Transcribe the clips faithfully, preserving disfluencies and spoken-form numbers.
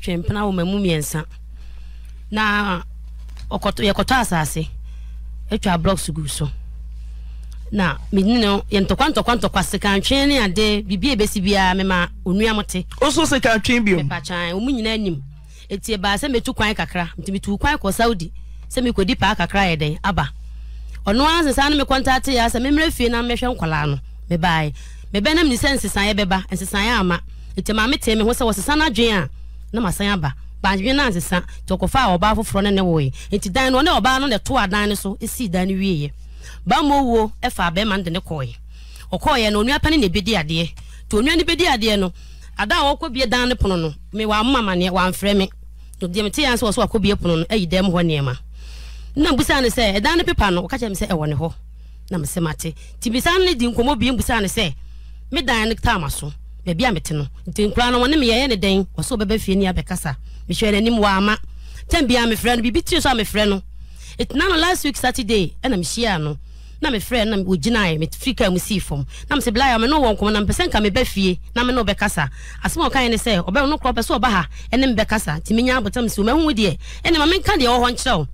Twempena wo mamumiensa na okoto yekoto asase etwa blocks gu so na menino yentokwa ntokwa ntokwa sekantwe ne ade bibie besi bia mema onua mote oso sekantwe bio me pachan omunyina anim etie ba se metu kwan kakra mtimitu kwan ko Saudi se mekodi pa kakra yeden aba ono ansesa na me contact ya se memre fie na mehwe nkwala no me bai me bena mni sense san ye beba ensesan ama etima mete me ho se wosesa na dwen a na masan aba ba dwen na ansesa tokofa oba foforo ne ne woe enti dan no ne oba no ne to adan ne so esi dan ne wieye ba mowo e fa be man de ne koye okoye na onua pane ne bedi ade to onua ne bedi ade no ada wokobie dan ne pono no me wa mama ne wa mfre me to de mete anse wo so akobie pono no ayi dem ho niema na busa ne se dan ne pepa no ka che me se e wone ho na me se mate ti bisa ne di nkomo bi busa ne se me dan ne ta maso me bia mete no nti nkura no ne me ye ne den wo so bebe fie ni abekasa me hwe nanim wa ama tem bia me frɛ no bibi ti so a me frɛ no it na no last week Saturday and me share no na me frɛ na wo ginae me frika mu si fom na me se blaya me no won kom na me pese nka me ba fie na me no bekasa asema o kan ne se oba no kro pese oba ha ene me bekasa ti me nya abotam si o mahu de ene ma me nka de wo ho nkyerɛw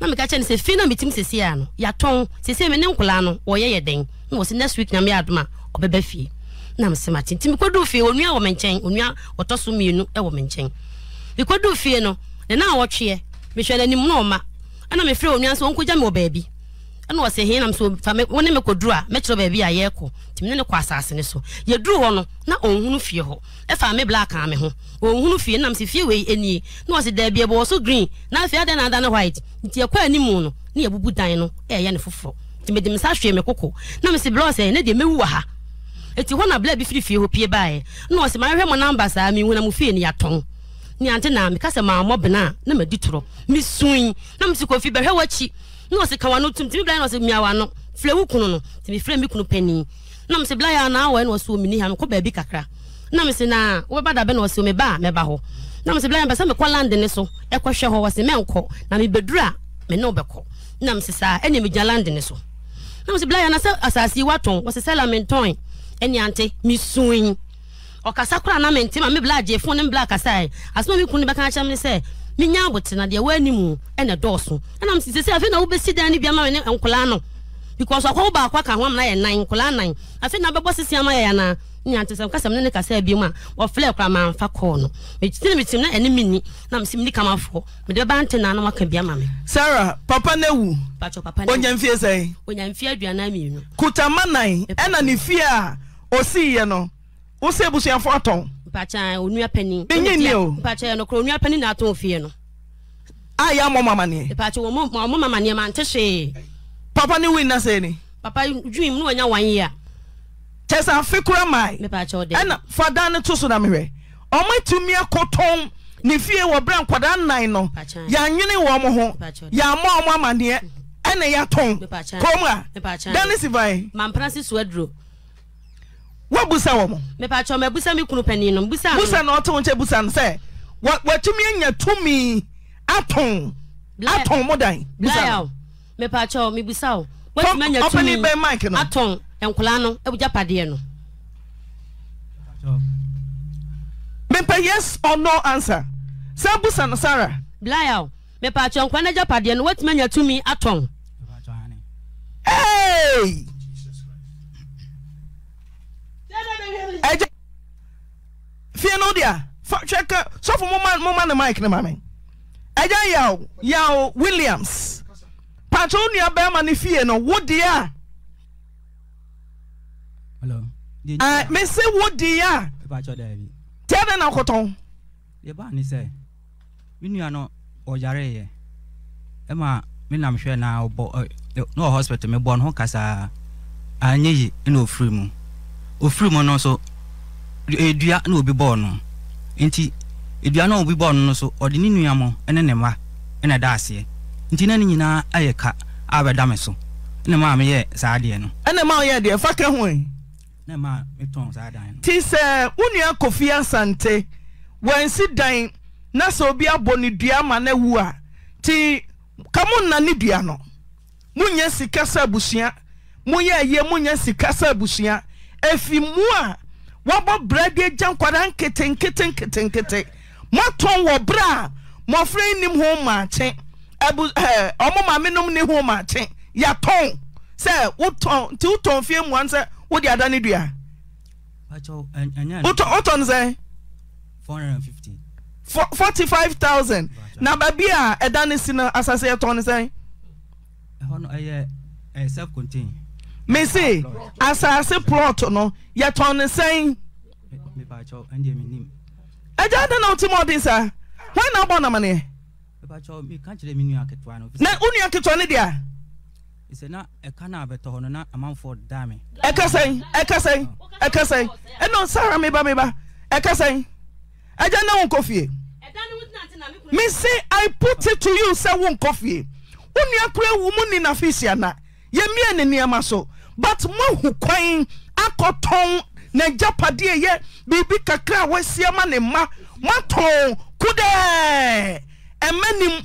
na me ka kyɛ ne se fi na me tim sese ya no ya ton sese me ne nkola no wo ye ye den na wo se next week na me adoma obeba fie na me se mate ti me kodu fie onua wo me nkyɛn onua otoso mienu e wo me nkyɛn me kodu fie no ne na wo twe me hwɛ na nim no ma ana me frɛ onua so onko gya me obeba bi ana wo se hin na me so woni me kodu a me kyerɛ baabi a ye ko ti me ne kɔ asase ne so ye duru hɔ no na onhunu fie hɔ e fa me black a me ho onhunu fie na me se fie wei eni na wo se da bia bo so green na afia da na da na white nti ye kwa animu no na ye bubu dan no e ye ne foforo ti me de me sa hwe me koko na me se blouse e ne de me wu ha eti ho na bla bi firi fie hɔ pie bae na wo se ma hwe mo number sa me hu na mo fie ne yatɔn ni ante na me kasa ma mo bena na ma di toro me sun na me se kofi be hwe wa chi no se kawa no tumtimi bla no se miawa no flewu kunu no timi fle mi kunu pani na me se bla ya na awa no so mi ni ha me ko ba bi kakra na me se na wo ba da be no so me ba me ba ho na me se bla ya ba se me ko land ne so e ko hwe ho wo se me nko na me bedura me no be ko na me se sa ene me gya land ne so na me se bla ya na se asasi waton wo se salamenton ene ante mi suin o kasa kura na me ntima me bla je fon ne bla kasa asma mi kunu be kan acha me se minya abotena de wa animu ene doso ana msi sese afi na wo besi dan ni bia ma ne nkola no because akwa ba akwa ka ho am na ye nan nkola nan afi na bebo sese ama ya na nya tese kasam ne ne kasa bi mu a wo fle kra ma mfa ko no me tini me tim na ene mini na msi mini kamafo me de ba antena na maka bia ma me Sarah papa na wu pacho papa na onya mfie sai onya mfie aduana mienu kutama nan ena ne fie a osiye no wo se busuafo aton pacha onua pani pacha no kro onua pani na ato ofie no aya mama mane pacha wo mama mane ma ntehwe papa ni win na se ni papa dwim no anya wan ya tesa fikura mai me pacha ode ana fada ne toso na mehwe o matumi akoton ne fie wo bran kwada nan no ya nwene wo mo ho ya ma o mama ne ana ya ton komra Dennis Ivan man Francis Wedro What busa wo mo? Me pa cho me busa mi kunu pani no busa. Busa no to nche busa no se. Watumi anya tumi aton. Aton modan. Busa. Me pa cho me busa wo. Watumi anya tumi. Openi be mic no. Aton enkola no ebuja pade no. Me pa yes or no answer. Se busa no Sarah. Blaya. Me pa cho enkola ja pade no watumi anya tumi aton. Hey! Fear no dear. Check so for moment, moment the mic, mammy. Aja yao, yao Williams. Patronia Berman, if you know what dear. Hello, I may say what dear. Tell them now, Coton. The barn is a miniano or Jare. Emma, Minam Share now, no hospital, me born Hocasa. I need no free moon. O free moon also. Edua no be born no enti edua no be born no so odi ni nuamo ene ne ma ene daase enti na ni nyina ayeka abeda me so ene ma me ye saade no ene ma ye de fa ka ho en na ma me ton saade no ti se unua Kofi Asante wansi dan na so bi aboni dua ma na wu a ti kamu na ni dua no munya sika sa busua munya ye munya sika sa busua efi mu a Wabo brade jankwaran keten keten keten keten. Moton wo bra mo frɛ nim ho maache abu eh omo ma menom ne ho maache ya ton se woton ti woton fie mu anse wo di ada ne dua bacho anya woton woton ze four hundred fifty forty-five thousand na babia eda ne si na asase ye ton ze hono eh eh self contained me say asase plot no ye ton sen me bacho ande me nim I don't know Timothy, sir. Why not born a money? But you can't let me know. Now, only I can turn it there. It's not a cannabis or not amount for damning. I can say, I can say, I can say, and no, Sarah, maybe, maybe, I can say, I don't know coffee. Me say, I put it to you, sir, won't coffee. Only a clear woman in Aficiana. You mean in near Maso, but more who coin, Uncle Tom. Neja padie ye bibi kakra wasiama ne ma maton kude emenim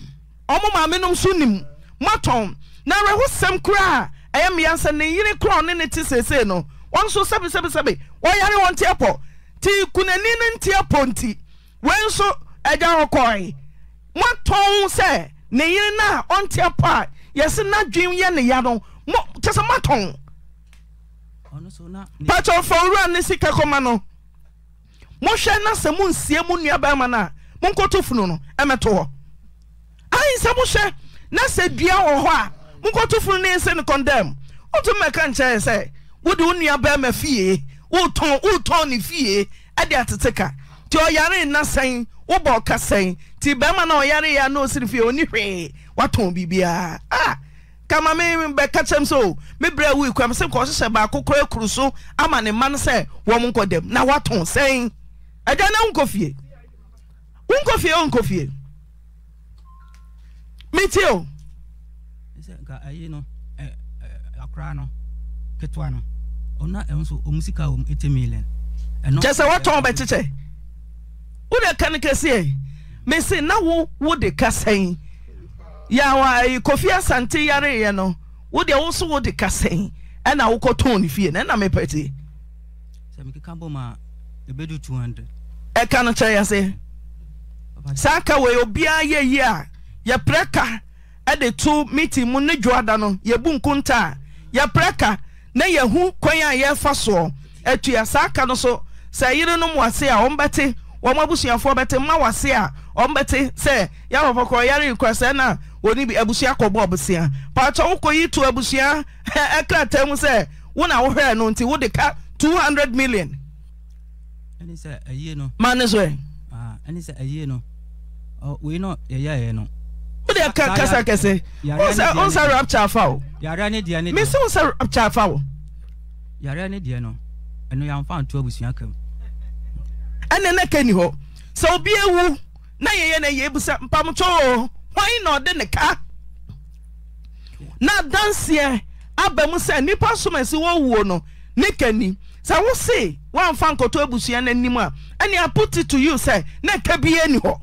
omo ma menom sunim maton na rehosem kra ayem yansa ne yire kra ne ne tisese no wonso sebe sebe sebe wo yare won tiepo ti kunani ne ntiepo nti wenso eja okoi maton se ne yire na on tiepo yesi na dwin ye ne ya no tese maton Pacho for run the sicker commano. Moshana Samun Siamun Yabamana, Munkotufunu, Amator. I Samusha, Nasa Bia or Hoa, Munkotufunis and condemn. Utumakancha say, would only a bama fee, Uton, Utoni fee, Adiataka. To Yare Nassay, Uboka saying, Tibamano Yare no Silfioni, what won't be beer. Ah! Kama me bekachem so me bra wi kwam se ko se ba kokora kru so ama ne man se wo mon kodem na waton sen aja na nkofie nkofie nkofie metio se ga ayi no eh akra no ketwa no ona enso omusika o eight million eno je se waton be cheche wo de kan kese me se na wo wo de kasen ya wa Kofi Asante yare ye no wo de wo so wo de kasen e na wo koton fie na na mepeti se me keka boma e bedu two hundred e ka no che ya se saka we obi aye ye a ye preka e de two meeting mu ne dwoada no ye bu nkunta ye preka na ye hu kwan a ye fa so etu ya saka no so se yire no mu ase a wo mbete wo mabusuafo bete ma wase a wo mbete se ya wofoko yare ikwase na woni bi abusia kɔbɔ abusia pato wokoyi to abusia ekrata mu sɛ wo na wo hwɛ no nti wo de ka two hundred million ani sɛ ayi no mane so e ah ani sɛ ayi no we no yɛyɛ no wo de ka kasa kase wo sɛ on sɛ rapture fawo yare ne dia ne me sɛ on sɛ rapture fawo yare ne dia no ɛno yam fa to abusia kam ɛne na kani hɔ sɛ obi ewu na yɛyɛ na yɛ abusa mpam to why not the car? Now dance here. Abemu say ni pasume si wo wo no. Nikeni. Sa wo say wan fan koto ebusia na nim a. Ani I put it to you say na ka bi ani ho.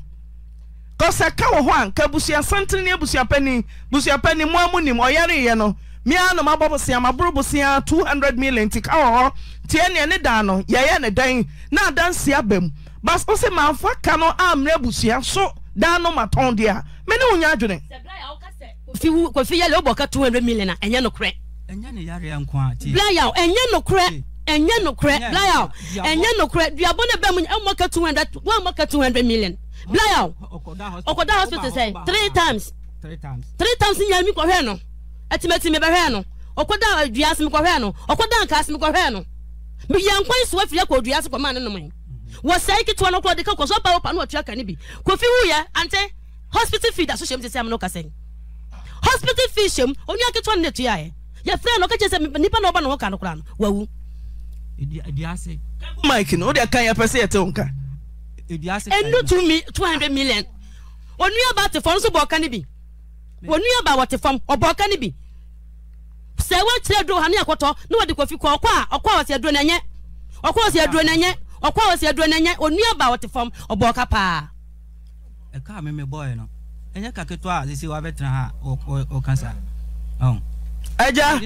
Cause I ka wo ho an ka busia santin ni ebusia pani, busia pani mo amunim oyare ye no. Me anu mabobosia maborobosia two hundred million ti ka ho. Ti ani ne da no. Ye ye ne dan. Na dance abem. Bas o se manfa ka no amre ebusia so da no maton dia. Mene unya adwene fi ko fi yale oboka two hundred million na enye no kre enye ne yare anko ati blaya enye no kre enye no kre blaya enye no kre duabo na bem omoka two hundred wa omoka two hundred million blaya okoda hospital say three times three times three times nyami ko hwe no atimati me be hwe no okoda aduase me ko hwe no okoda ankaase me ko hwe no bi yankwan so afia ko aduase ko ma ne no man wo sai kitwa no ko de ka ko so pa pa no atua kan bi ko fi hu ya ante hospital fee that so shame say am no kaseng hospital fee shame only aketo na to yae your friend no kache say nipa no ba no ka no kra no wawu ediase mike no dey kan ya pese yete onka ediase and no to me two hundred million onu about the form so bo kan bi onu about what the form obo kan bi say we tire do hanu akoto no we dey kofi ko kwa okwa ose adro na nye okwa ose adro na nye okwa ose adro na nye onu about what the form obo ka pa eka me me boy no enya kaketo a sisi wa betra ha o cancer oh aja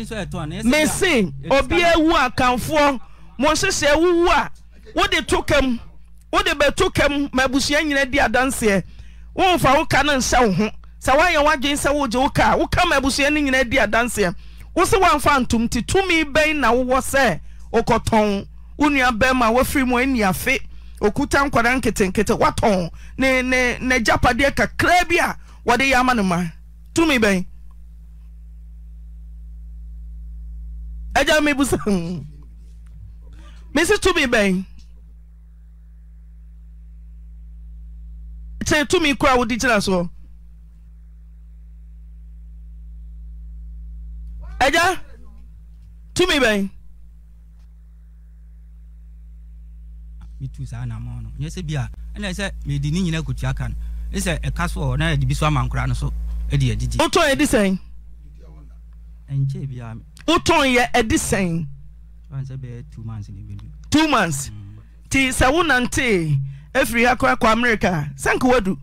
me sin obi ewu akanfo mo sese ewu a wo de tokam What the Betukem, Mabusian, dear dance here? Oh, for all cannon sell. So why you want James Awojoka? Who come Mabusian in a dear dance here? What's the one phantom to me, Bain, now was there? O Coton, Unia Bema, were free when you are fit. O Kutan Quadanketin, Keta, what on? Ne, ne, ne, Japa deca, Crebia, what the Yamanuma. To me, Bain. I don't mean, Missus Tumi Bain. Say to me, crowd details. Aja to me, Bain. Me too, Sanamon. Yes, it be a and I said, me didn't you know good yakan. It's a castle or not, be so man crown so. Eddie, did you? Oto Edison and J B M. Oto, yeah, Edison. Two months in the building. Two months. Tea, Sawunante. Every across America, Sankuadu.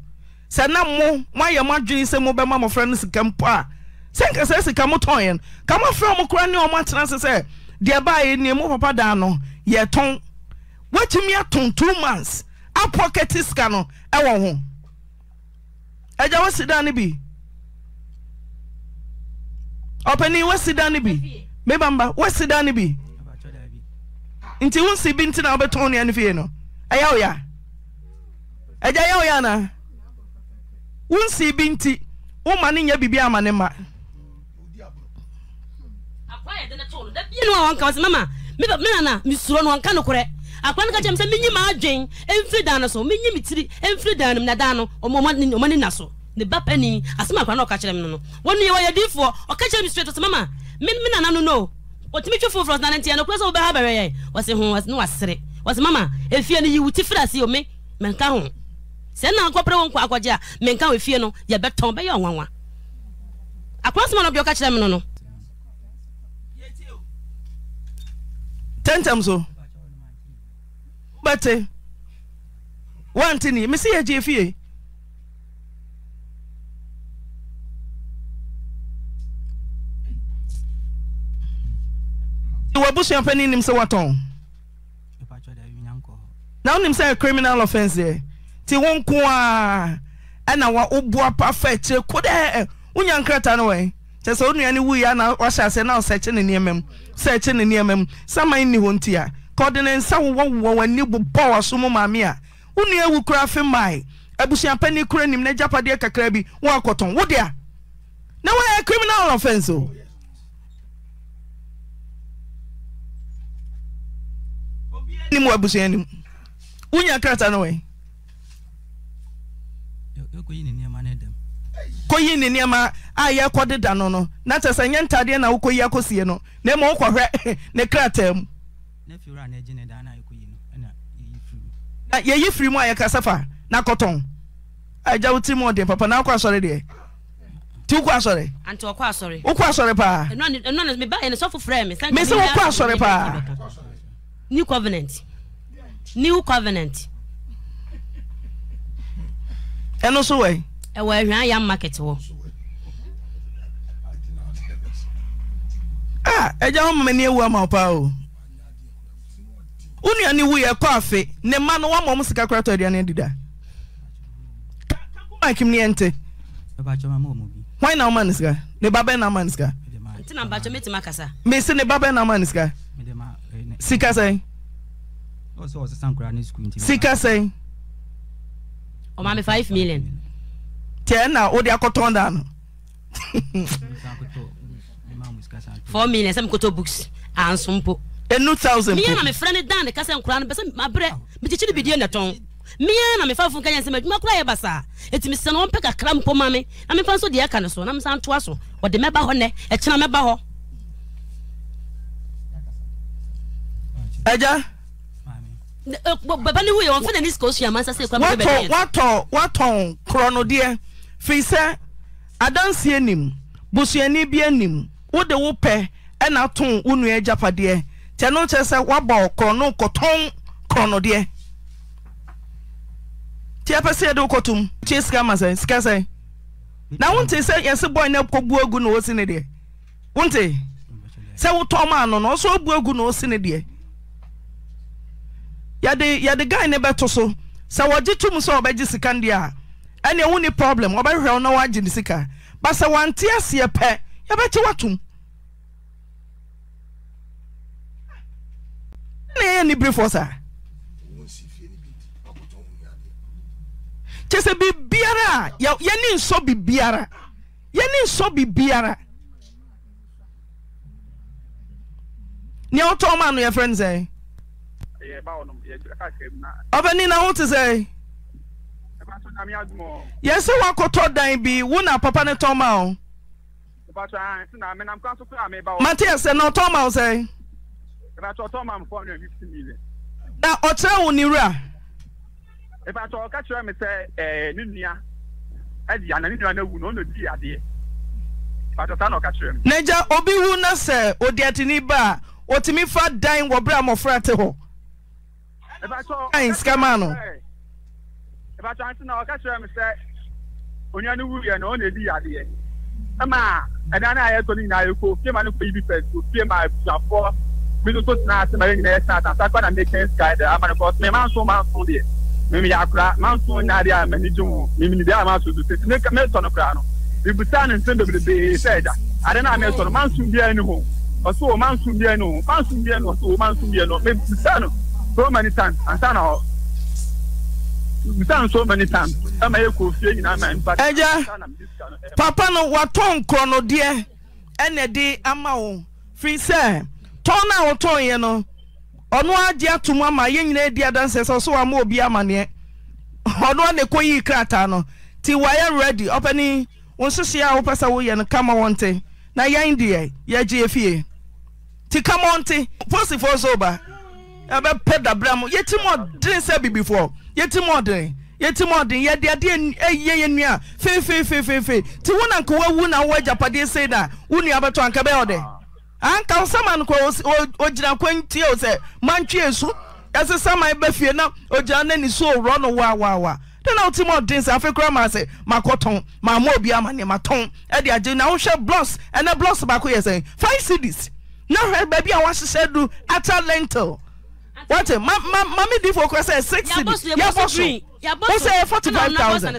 Sanamo, why your margin is a mobile mamma friends can pa. Sanka says a camotoyan. Come on from Ukrainian mattress, eh? Thereby, near Mopapadano, ye tongue. What to me at two months. A pocket is canon. I won't home. I don't sit down, be. Open you, what's it down, be? Mebamba, what's it down, be? Until you see Binton Albertoni and Vienna. Ayoya. Ejayo yana. Unsi binti. Umani ya bibi amanema. Akwa ya dena tolo. Da biye no wanka wase mama. Me me na misuro no wanka no kore. Akwa nka jem se menyi ma adwen, emfri dan so, menyi mitiri, emfri dan na dan no, omomani omani na so. Ne bapani, asema akwa na oka kire me no. Wonu ye waya difo, oka kire mi straight so mama. Me me na no no. Otimi twefo frost na ntia no kure so be ha bereye. Wase ho wase no wasere. Wase mama, efie ne yiwuti frase yo me. Menka ho. Sena akopre wonko akoje menka ofie no ye beton be ye onwanwa akwasmo no bi oka kire me no no tentam so bate wantini me se ye jefie e wabusu ampani nim se waton na unim se criminal offense there ti wonko a ana wa oboa perfect kode unya nkrata no we che se onuani wu ya na wa sha se na search ne niamem search ne niamem saman ni hontia coordinates wo wo wani bu power so mu mame a unia wu kura fe mai abusu apani kura nim na japade kakra bi wo akoton wo dia na wa criminal offense o obi ani mu abusu ani unya nkrata no we koyi ni niema aye kwodeda no no na tese nye ntade na ukoyi akosie no na mo kwohwe ne kratam na fiura na ejine da na akoyi no na ye yi free mu aye kasafa na koton aja uti mu de papa na akwa sori de ti ukwa sori anti okwa sori ukwa sori pa no no me ba ene so fu frame me se ukwa sori pa new covenant new covenant eno so we e wa hwan ya market wo ah eja ho mani ewu ama pa o uni ani wu ye ko afi ne ma no wa mom sika krato dia ne dida ka kim ni ente e ba choma mo bi why na man sika ne baba na man sika enti na ba choma tima kasa me se ne baba na man sika sika sai o so o se san kura ni school enti sika sai o ma me five million ten na o de akoton da no four million some koto books and some po two thousand me na me friend dan de kasa nkura no be say mabre me chichi bi die na ton me na me fa fun kan yanse maduma kura ye basa enti me se no peka kram po mame na me fa so de aka no so na me san toa so o de meba ho ne e kina meba ho aja baba ni we won fa na ni school so amansa se kwa me bebe wato wato krono de fi se adanse enim busuani bi enim wo de wo pe e na ton unu ejapade te no che se waba krono koton krono de ti apese de kotum che ska masen ska sai na wonte se yesi boy na kobu agu no wose ne de wonte se wo to ma no no so obu agu no wose ne de ya de ya de guy ne beto so se woje tum so obaji sika ndia ene hu ni problem obehwe ono waji ni sika ba se wante ase ye pe ya beti watum ne ni brief for sir chese bibiara ya ni nso bibiara ya ni nso bibiara ni otoma no your friends eh Obenina, what is it? Yes, I want to talk be one of Papa Netoma. Matthias, and not Thomas, eh? Now, Otel Nira. If I talk at you, I say, Nunia, I know no dear dear. But I don't catch him. Naja, Obi Wuna, sir, or Diatini Bar, or Timifa dying or Bram of Fratel. If I saw a scamano, if I try to know, catch her, Mister Unyanu, and only the idea. Ama, and then I had to in Ioko, came out of baby pets, who came out of four, we do put nuts and marine nest, and I got a make sense guy there. I'm about my mouth so mouth for the Mimi Akra, Mount Nadia, and Nijo, Mimi Damas to make a mess on the crown. If we stand and send them to the said, I don't know, I'm on Mount Sumbiano, or so Mount Sumbiano, Mount Sumbiano, so Mount Sumbiano, maybe Sano. So many times, and Sana, we done so many times. I'm a coffee in my mind, but Papa no waton chrono dear, and a day amao free, sir. Tona or Toyano, or no idea to Mamma, young lady dances or so a more beer money. Or no, the Koyi Cratano, till we are ready, opening once to see our pass away and come on tea. Now, young dear, your G F A. Till come on tea, possible for sober. About Pedda Bramo, yet more didn't say before, yet more day, yet more day, yet the idea, yea, and ya, fee, fee, fee, fee, fee, to one uncle, one away Japan say that, only about to Uncle Belde. Uncle Saman calls or Jan Quintio, Manchius, as a summer befiana, or Janen is so run a wa wa wa. Then out to more dins, I feel grammar say, my cotton, my mobiaman, my tongue, and the agenda shall bloss and a bloss back here saying, five cities. Now her baby, I was to say, do at a lentil. What a ma ma mammy did for six sixty. Yeah, boss, yeah, boss, forty-five thousand.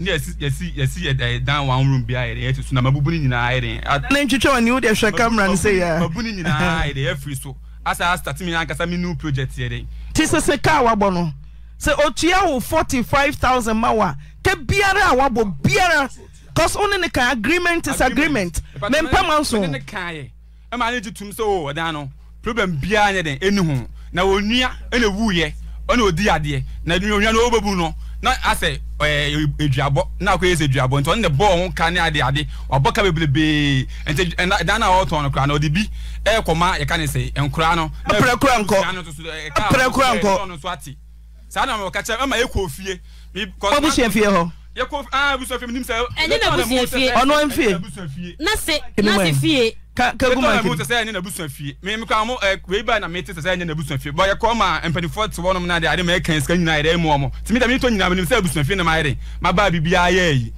Yes, yes, yes, yes, down one room behind it. It's not a booning in hiding. I named you and you there shall come and say, yeah, booning in hiding every so. As I asked at me, I got some new projects here. Tis a secawa bono. So, Otiao forty-five thousand mawa. Keep beara, wabo beara. Cause only the agreement is agreement. Then Pamanso in the Kaye. I managed to so, Adano. Problem behind it, any home. Now, near any woo ye, or no dear dear, now you know over Bruno. Not I say, a job, now crazy job, and on the bone can I the idea or buck up be and then out on a crown or the bee, air coma, you can say, and crano, a precranco, a swati. Sana catch up my echo fear, because I fear. Your cough, I was of himself, and then I was fear, or no fear. Nothing, nothing fear. Ka kuma mu tse ene na busuafie me me kwa mo we ba na me tse ene na busuafie boy koma empani forty wonom na de ade me kan sika nyina ade mu omo timi da me to nyina me se busuafie na ma ade ma ba bibia ye yi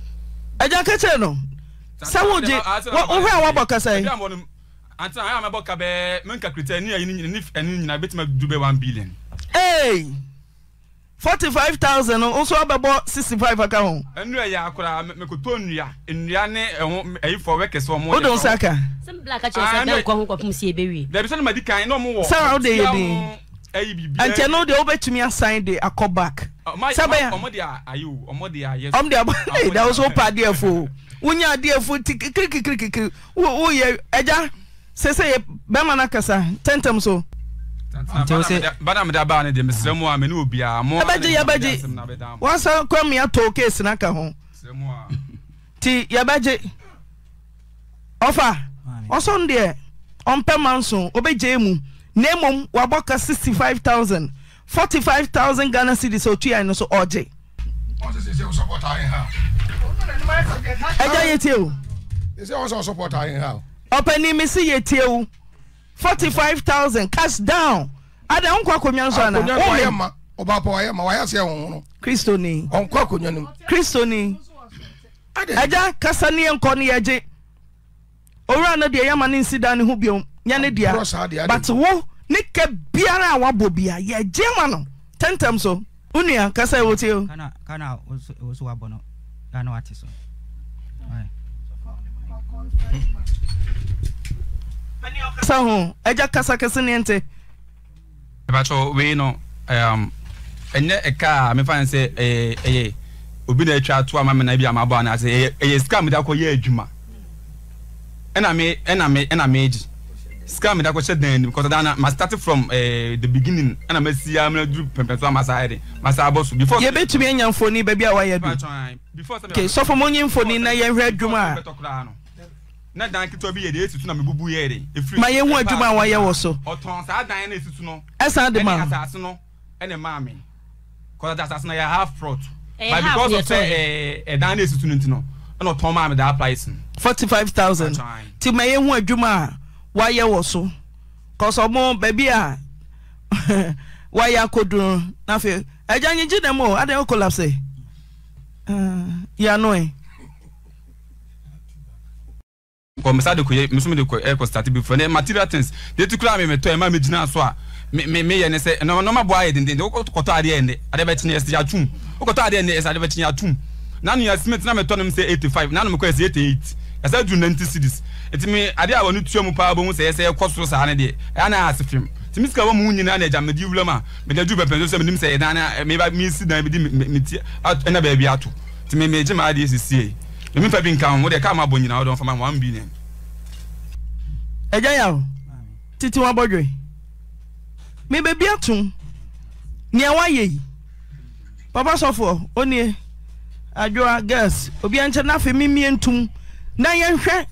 eja keche no sawoje wo hwa wa boka sai anta ha ma boka be me nka krita ni ayi ni nyina betima dube one billion eh forty-five thousand also ababo sixty-five account. Enua ya akura me ko tonua, enua ne eho eyi for workers for mo. O don saka. Some black acha say na ko ho ko pum sie bewi. There be some madikan no mo wo. Say dey dey. Eyi bibi. Anche no dey obetumi assign dey akọ back. Sabe omo dey ayo, omo dey ayo. Omo dey that was hope adefo. Unya adefo tik krik krik krik. Wo ye eja sese be mana kasa tentem so. Madame Dabane de Miss Lemoir, Menubia, more Abaji Abaji. Once I'll come here to case in Akahon. T. Yabaji offer also on there on Pamanso, obey Jemu, Nemum, Waboka sixty five thousand, forty five thousand Ghana cities or Tia and so O J. What is your support? I have. I tell you, is there also support? I have. Open him, see ye tell. forty-five thousand cash down. I don't quack on your son. Oba Poya, my ass, young Christoni, on Quacunian Christoni. Ada Cassani and Cornia J. Orana de Yaman in Sidan Hubium, Yanidia, but who Nika biara wabobia ye jema no tentem so unia kasa ewote kana kana osu wabono kana wati so mani okasa ho eja kasa kase ne nte bacho we no um enye eka me fan say eh eh obi na atwa to amame na bi amabo ana say eh scam da ko ye adwuma ena me ena me ena me scam that question then because I must start from uh, the beginning and I must see I'm not doing perpetual massage massage boss before you bet me any phone baby I wired before okay so for money phone na you hear dwuma na dan kito bi dey etutu na me bubu here dey ma ye hu adwuma wa ye wo so oton sa dan na etutu no esa de ma asase no ene ma me because that asase na you have fraud but because of say eh dan etutu no no ton ma me that price forty-five thousand till me hu adwuma why you also cause omo baby ah why you kodu na fe ejanyi ji dem o adan collapse eh ya no eh ko me sadu ko me so me de ko e ko start before na material things dey to clear me me to e ma me jina so a me me ye ne say no no ma boy e din din ko ko to ade ende ade be tini esi atum ko ko to ade ende esi ade be tini atum na no ya smith na me to no me say eighty-five na no me ko say eighty-eight esa do ninety cities etimi ade a wonu tuamu pa bo mu se se kwoso sa na de ana asifim timi ska wo mu nyina na jamedi wulama me da du pepe so menim se na na me ba mi si dan me di me ti na ba bi ato timi me je ma ade sisie me fa bi nkan wo de ka ma bo nyina wo don fa ma one billion eja yawo titi wa bodwe me be bi ato ne wa yeyi papa sofo oni adwoa gas obi anche na fe mimie ntum na ye hwe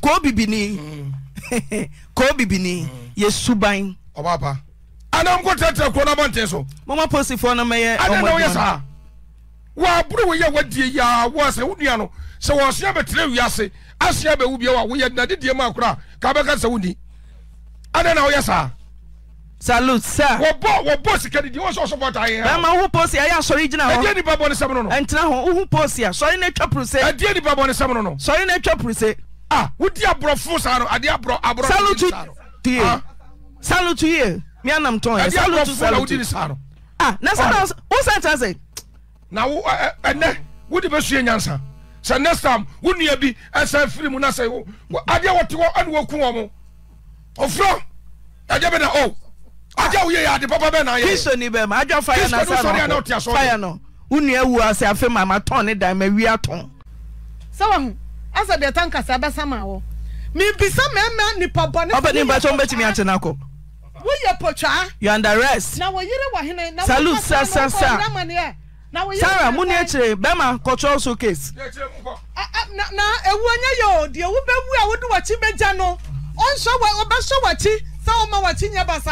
ko bibini mm. ko bibini mm. yesuban obaba ana mko tete ko na bonte so mama posi fo na meye ana no yesa wa buru we ya wadie ya wa se wudua no se wo se abetre wiase asia be wubia wa wo ye na dedie ma akura ka be ka se wudi ana no yesa salute sir wo bo wo posi ka dedie wo so so bota ye ba ma wo posi aya sorry gina ho edie ni babo ne sam no no entna ho wo posi a sorry na twa prose edie ni babo ne sam no no sorry na twa prose ah wudi abrofo saro ade abro abro salute tie salute ye me anam ton ye salute salute saro ah na saro who sentence say na wo ene wudi besue nyansa say next time wunua bi esa film na say ade wote wo ade wo ku omo ofro ade be na o ade wo ye ade papa be na ye kiso ni be ma adwa fire na saro fire no wunua wu ase afema ma ton ne dan ma wi aton sawo asa de tanka saba sama wo mi bisa mema ni pobone obeni ba so mbeti mi anche nako wo ye pocha you under arrest na wo yire wa hene na salute sa sa sa na wo yire Sarah mu ni echire be ma cultural showcase na na ewu anya yo de ewu bewu a wo du wachi beja no onso wo obeso wachi sa o ma wachi nya ba